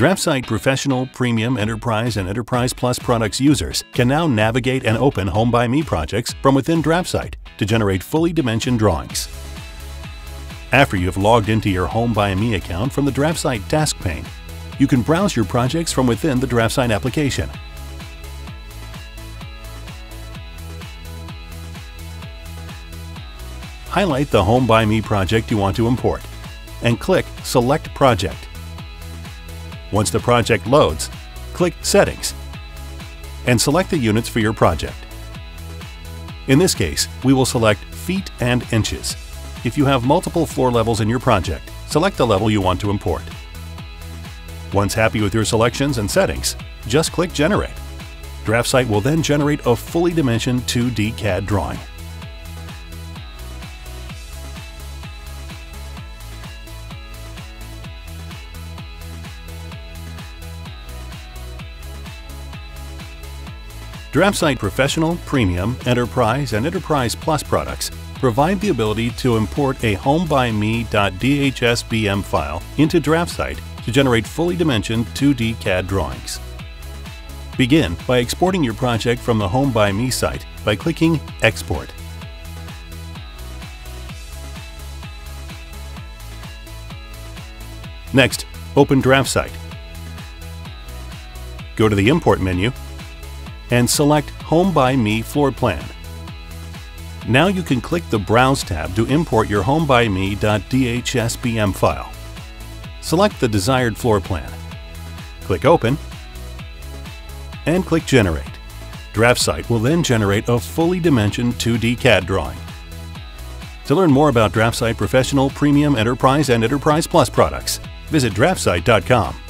DraftSight Professional, Premium, Enterprise, and Enterprise Plus products users can now navigate and open HomeByMe projects from within DraftSight to generate fully dimensioned drawings. After you've logged into your HomeByMe account from the DraftSight task pane, you can browse your projects from within the DraftSight application. Highlight the HomeByMe project you want to import and click Select Project. Once the project loads, click Settings and select the units for your project. In this case, we will select feet and inches. If you have multiple floor levels in your project, select the level you want to import. Once happy with your selections and settings, just click Generate. DraftSight will then generate a fully dimensioned 2D CAD drawing. DraftSight Professional, Premium, Enterprise, and Enterprise Plus products provide the ability to import a HomeByMe.dhsbm file into DraftSight to generate fully dimensioned 2D CAD drawings. Begin by exporting your project from the HomeByMe site by clicking Export. Next, open DraftSight. Go to the Import menu and select HomeByMe Floor Plan. Now you can click the Browse tab to import your HomeByMe.dhsbm file. Select the desired floor plan, click Open, and click Generate. DraftSight will then generate a fully dimensioned 2D CAD drawing. To learn more about DraftSight Professional, Premium, Enterprise, and Enterprise Plus products, visit DraftSight.com.